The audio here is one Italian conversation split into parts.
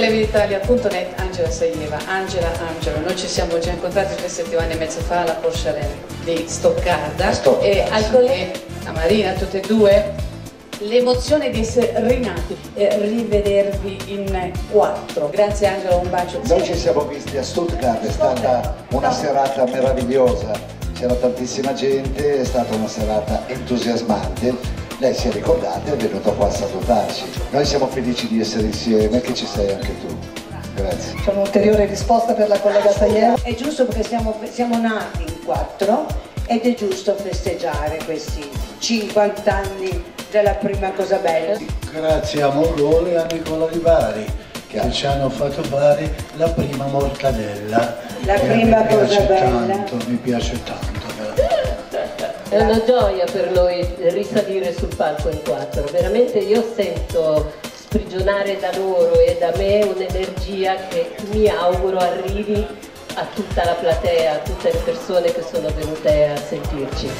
Televitalia.net, Angela Saieva. Angela, noi ci siamo già incontrati 2 settimane e mezzo fa alla Porsche di Stuttgart e al collega, a Marina, tutte e due, l'emozione di essere rinati e rivedervi in 4. Grazie Angela, un bacio. Noi ci siamo visti a Stuttgart, è stata una serata meravigliosa, c'era tantissima gente, è stata una serata entusiasmante. Lei si è ricordata e è venuta qua a salutarci. Noi siamo felici di essere insieme, che ci sei anche tu. Grazie. C'è un'ulteriore risposta per la collega Saieva. È giusto perché siamo nati in 4 ed è giusto festeggiare questi 50 anni della Prima Cosa Bella. Grazie a Morole e a Nicola di Bari che ci hanno fatto fare la prima mortadella. La Prima Cosa Bella. Tanto, mi piace tanto. È una gioia per noi risalire sul palco in 4, veramente io sento sprigionare da loro e da me un'energia che mi auguro arrivi a tutta la platea, a tutte le persone che sono venute a sentirci.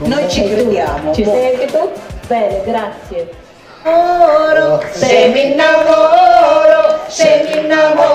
Noi ci crediamo. Ci sei anche tu? Bene, grazie. Se mi innamoro, se mi innamoro.